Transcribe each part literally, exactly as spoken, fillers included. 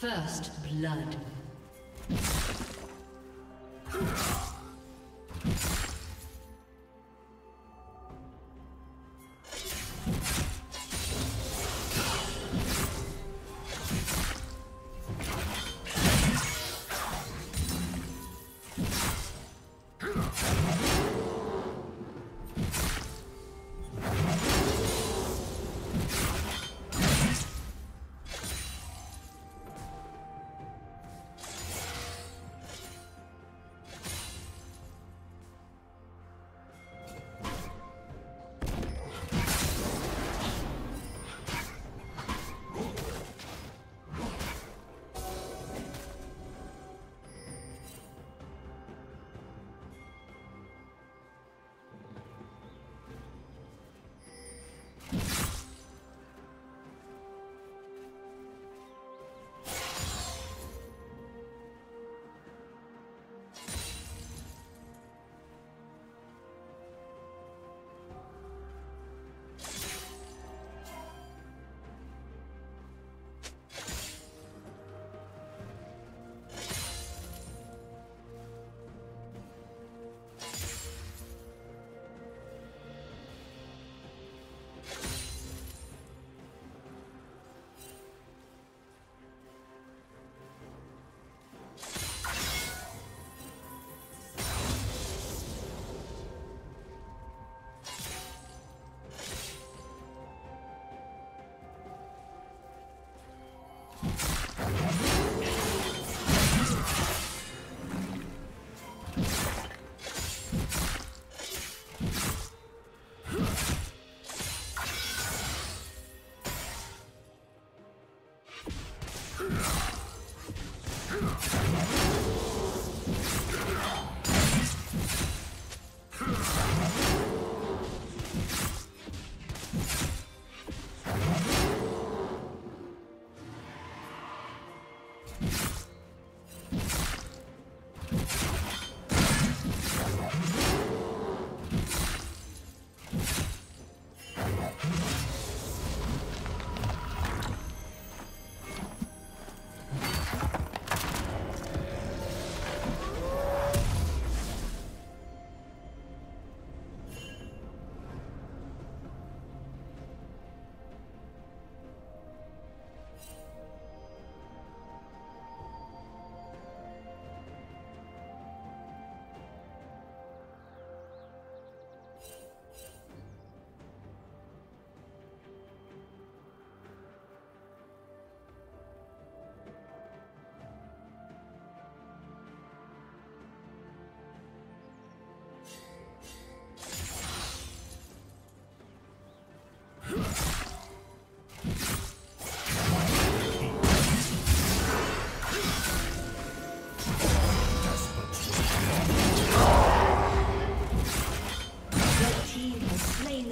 First blood.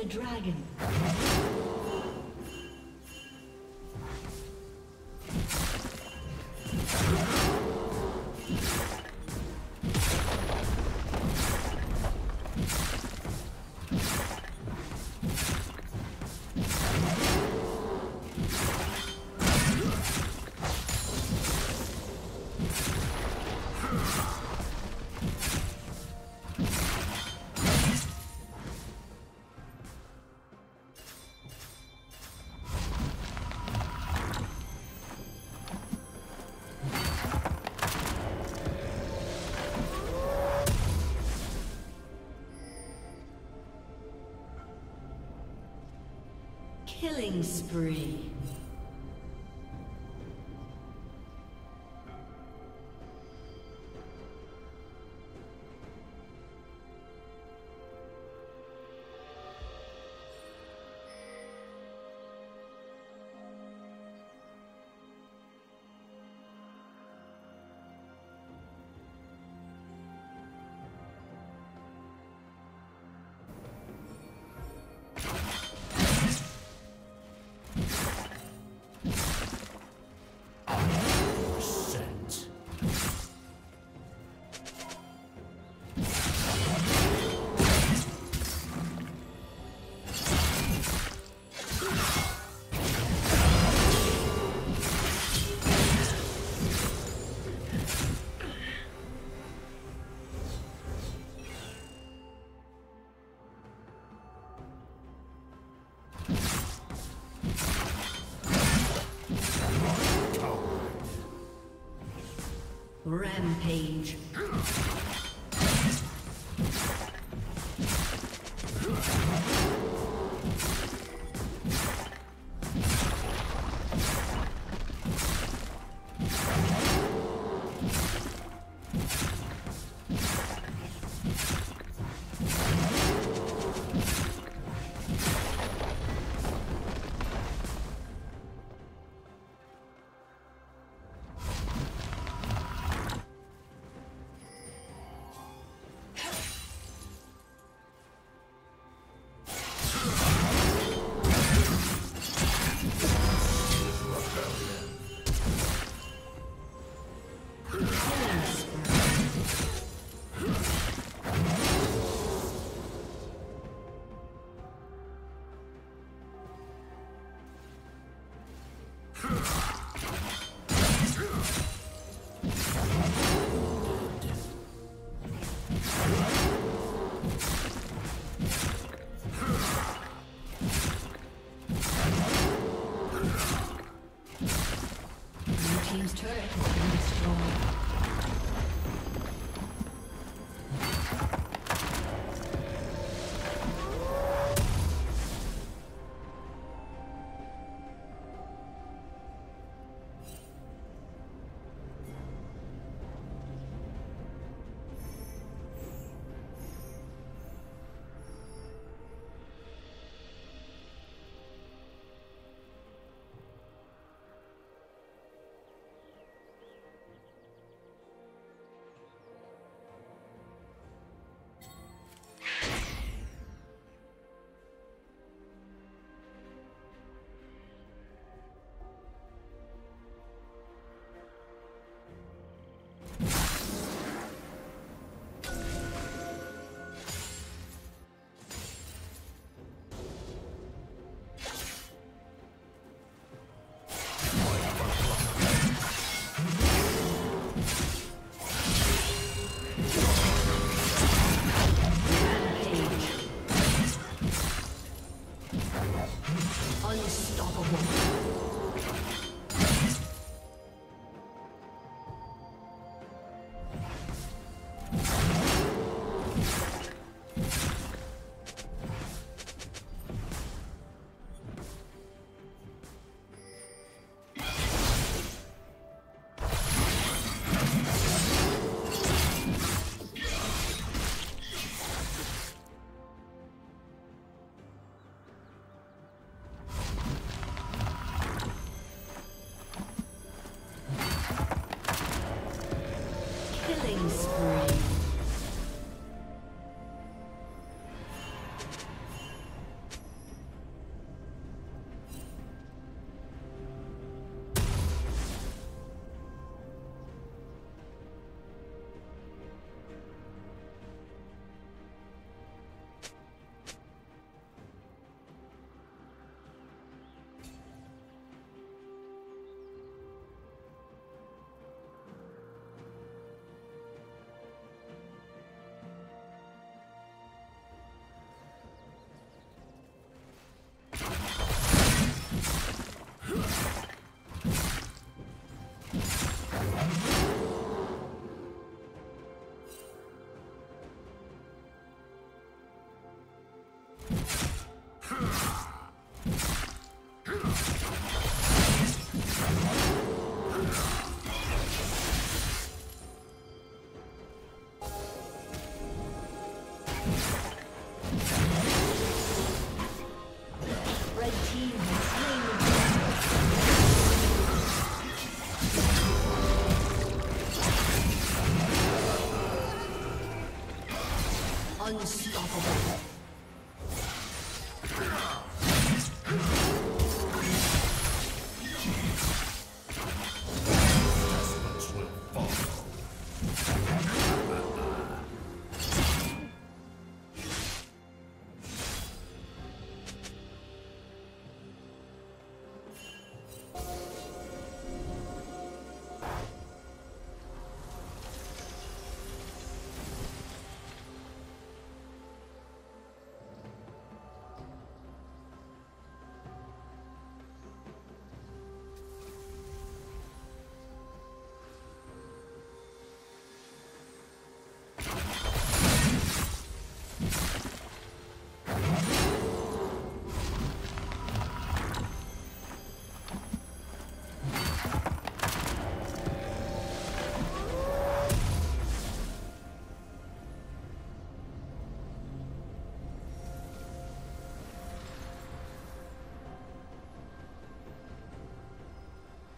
Dragon. Killing spree. Rampage. Unstoppable.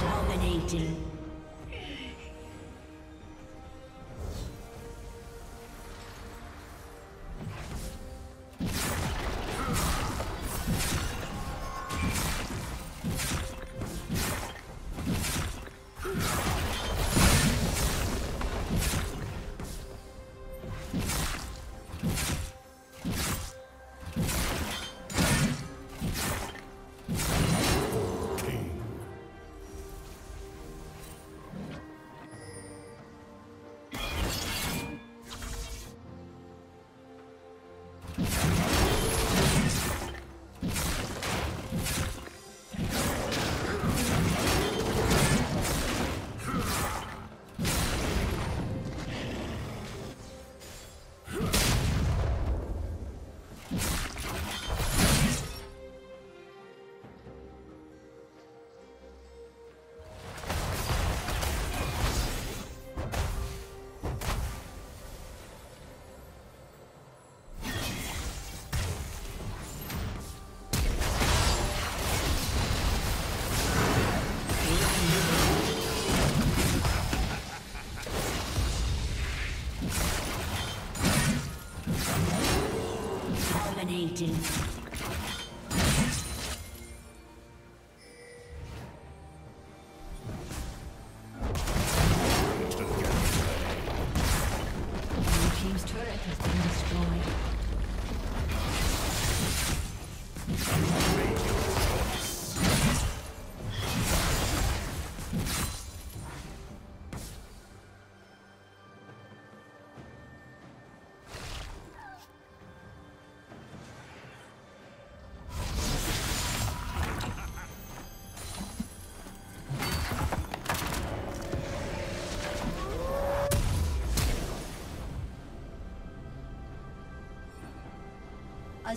Dominating. A